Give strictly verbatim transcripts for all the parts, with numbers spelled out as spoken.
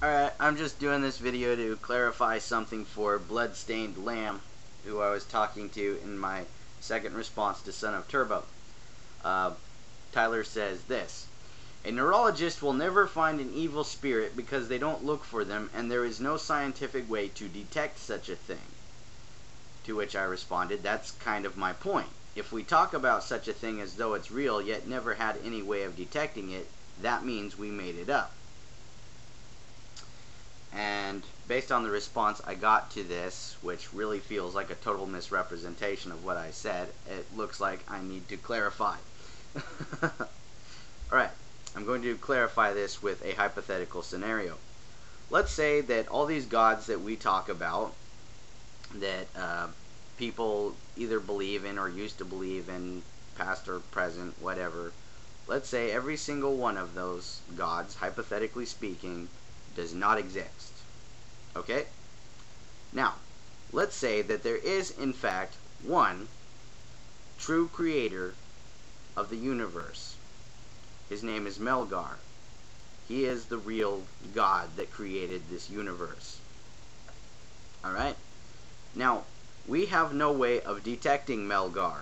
Alright, I'm just doing this video to clarify something for Bloodstained Lamb, who I was talking to in my second response to Son of Turbo. Uh, Tyler says this: a neurologist will never find an evil spirit because they don't look for them, and there is no scientific way to detect such a thing. To which I responded, that's kind of my point. If we talk about such a thing as though it's real, yet never had any way of detecting it, that means we made it up. And based on the response I got to this, which really feels like a total misrepresentation of what I said, it looks like I need to clarify. Alright, I'm going to clarify this with a hypothetical scenario. Let's say that all these gods that we talk about, that uh, people either believe in or used to believe in, past or present, whatever, let's say every single one of those gods, hypothetically speaking, does not exist. Okay? Now, let's say that there is, in fact, one true creator of the universe. His name is Melgar. He is the real God that created this universe. Alright? Now, we have no way of detecting Melgar.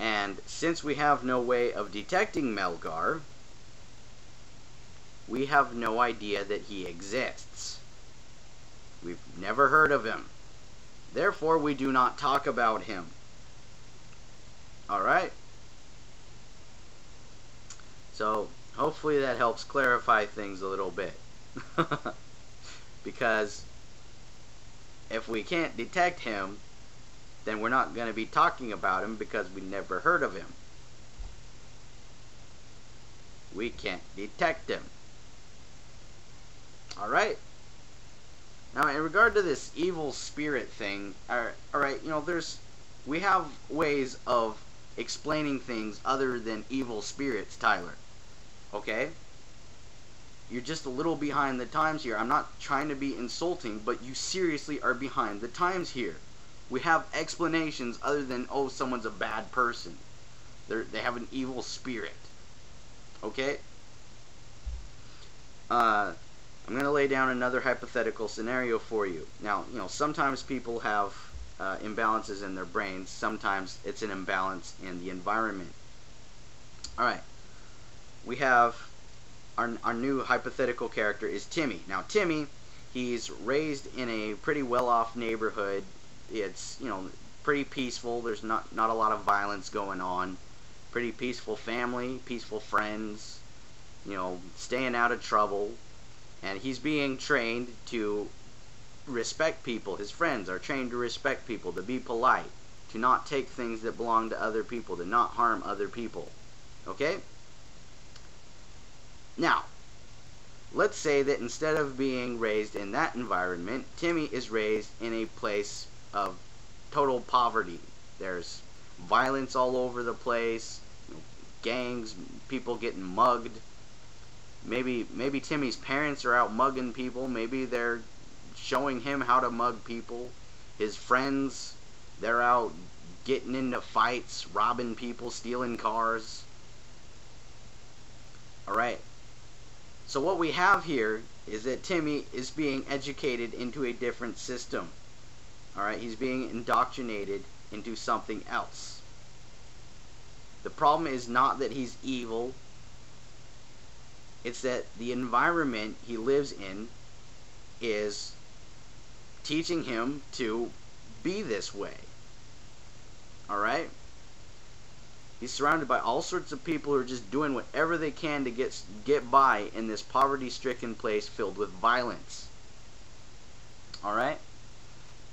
And since we have no way of detecting Melgar, we have no idea that he exists. We've never heard of him. Therefore, we do not talk about him. Alright? So, hopefully that helps clarify things a little bit. Because if we can't detect him, then we're not going to be talking about him because we never heard of him. We can't detect him. Alright, now in regard to this evil spirit thing, alright, you know, there's, we have ways of explaining things other than evil spirits, Tyler, okay? You're just a little behind the times here. I'm not trying to be insulting, but you seriously are behind the times here. We have explanations other than, oh, someone's a bad person. They're, they have an evil spirit, okay? Uh... I'm going to lay down another hypothetical scenario for you. Now, you know, sometimes people have uh, imbalances in their brains. Sometimes it's an imbalance in the environment. Alright, we have our, our new hypothetical character is Timmy. Now, Timmy, he's raised in a pretty well-off neighborhood. It's, you know, pretty peaceful. There's not, not a lot of violence going on. Pretty peaceful family, peaceful friends, you know, staying out of trouble. And he's being trained to respect people. His friends are trained to respect people, to be polite, to not take things that belong to other people, to not harm other people. Okay? Now, let's say that instead of being raised in that environment, Timmy is raised in a place of total poverty. There's violence all over the place, gangs, people getting mugged. Maybe maybe Timmy's parents are out mugging people. Maybe they're showing him how to mug people. His friends, they're out getting into fights, robbing people, stealing cars. Alright. So what we have here is that Timmy is being educated into a different system. Alright, he's being indoctrinated into something else. The problem is not that he's evil. It's that the environment he lives in is teaching him to be this way. Alright? He's surrounded by all sorts of people who are just doing whatever they can to get, get by in this poverty-stricken place filled with violence. Alright?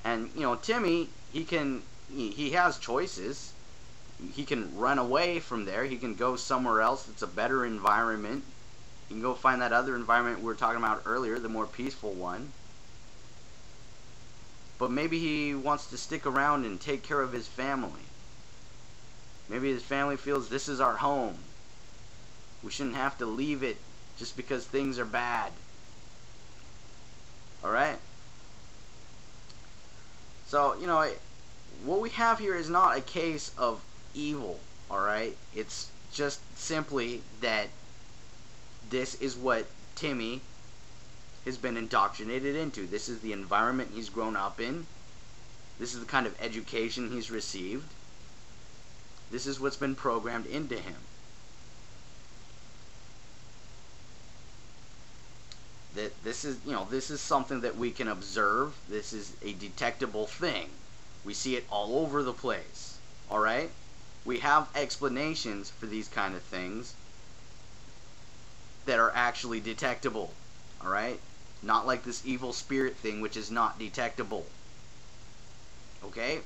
And, you know, Timmy, he can, he, he has choices. He can run away from there. He can go somewhere else that's a better environment. You can go find that other environment we were talking about earlier, the more peaceful one. But maybe he wants to stick around and take care of his family. Maybe his family feels this is our home. We shouldn't have to leave it just because things are bad. Alright? So, you know, what we have here is not a case of evil, alright? It's just simply that this is what Timmy has been indoctrinated into. This is the environment he's grown up in. This is the kind of education he's received. This is what's been programmed into him. That this is, you know, this is something that we can observe. This is a detectable thing. We see it all over the place. All right? We have explanations for these kind of things that are actually detectable. All right? Not like this evil spirit thing, which is not detectable. Okay?